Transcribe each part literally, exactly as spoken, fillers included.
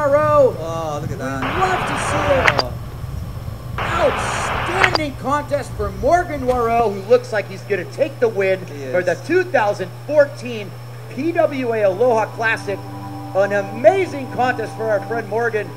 Noireaux. Oh, look at that. We love to see it. Outstanding contest for Morgan Noireaux, who looks like he's going to take the win for the two thousand fourteen P W A Aloha Classic. An amazing contest for our friend Morgan.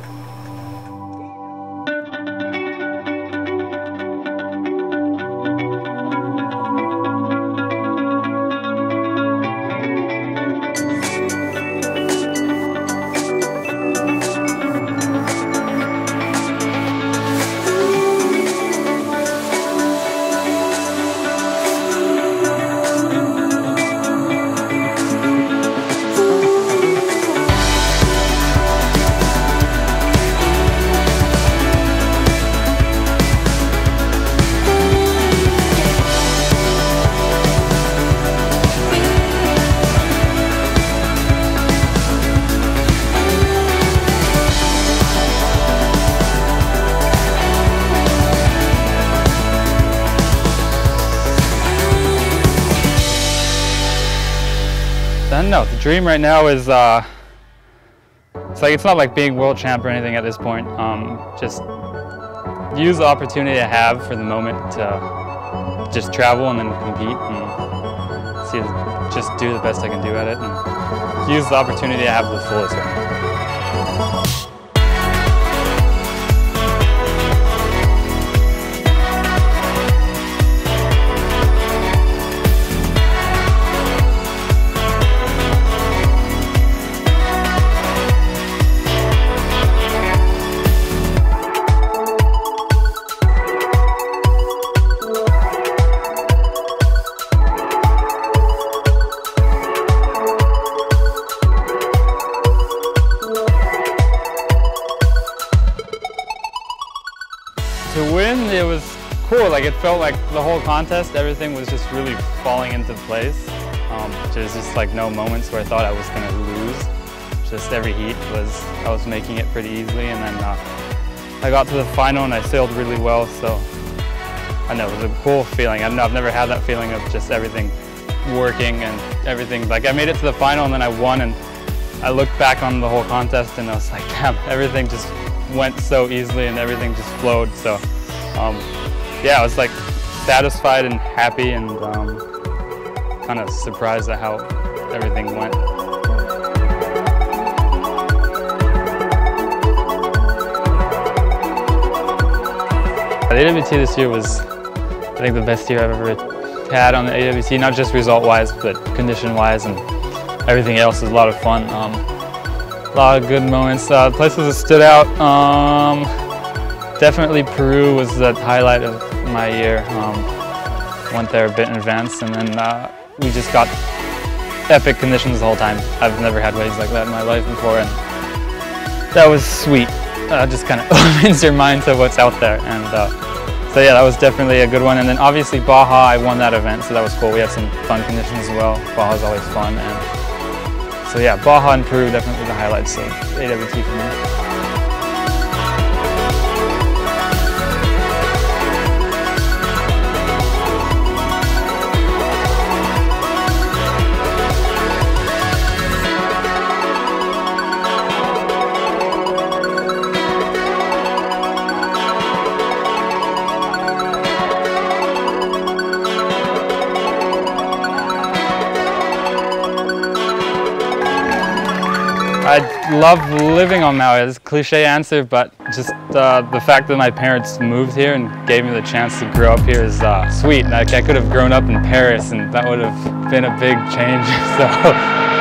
No, the dream right now is, uh, it's like, it's not like being world champ or anything at this point. Um, just use the opportunity I have for the moment to just travel and then compete and see, just do the best I can do at it and use the opportunity I have to the fullest right now. To win, it was cool. Like, it felt like the whole contest, everything was just really falling into place. Um, There's just like no moments where I thought I was going to lose. Just every heat was, I was making it pretty easily, and then uh, I got to the final and I sailed really well. So I know, it was a cool feeling. I know, I've never had that feeling of just everything working and everything. Like, I made it to the final and then I won, and I looked back on the whole contest and I was like, damn, everything just went so easily and everything just flowed. So um, yeah, I was like satisfied and happy and um, kind of surprised at how everything went. The A W T this year was, I think, the best year I've ever had on the A W T, not just result-wise, but condition-wise and everything else. It was a lot of fun. Um, A lot of good moments. Uh, places that stood out, um, definitely Peru was the highlight of my year. Um, went there a bit in advance, and then uh, we just got epic conditions the whole time. I've never had waves like that in my life before, and that was sweet. Uh, just kind of opens your mind to what's out there. And uh, so yeah, that was definitely a good one. And then obviously Baja, I won that event, so that was cool. We had some fun conditions as well. Baja's always fun. And, So yeah, Baja and Peru, definitely the highlights of A W T for me. I love living on Maui. It's a cliche answer, but just uh, the fact that my parents moved here and gave me the chance to grow up here is uh, sweet. Like, I could have grown up in Paris, and that would have been a big change. So.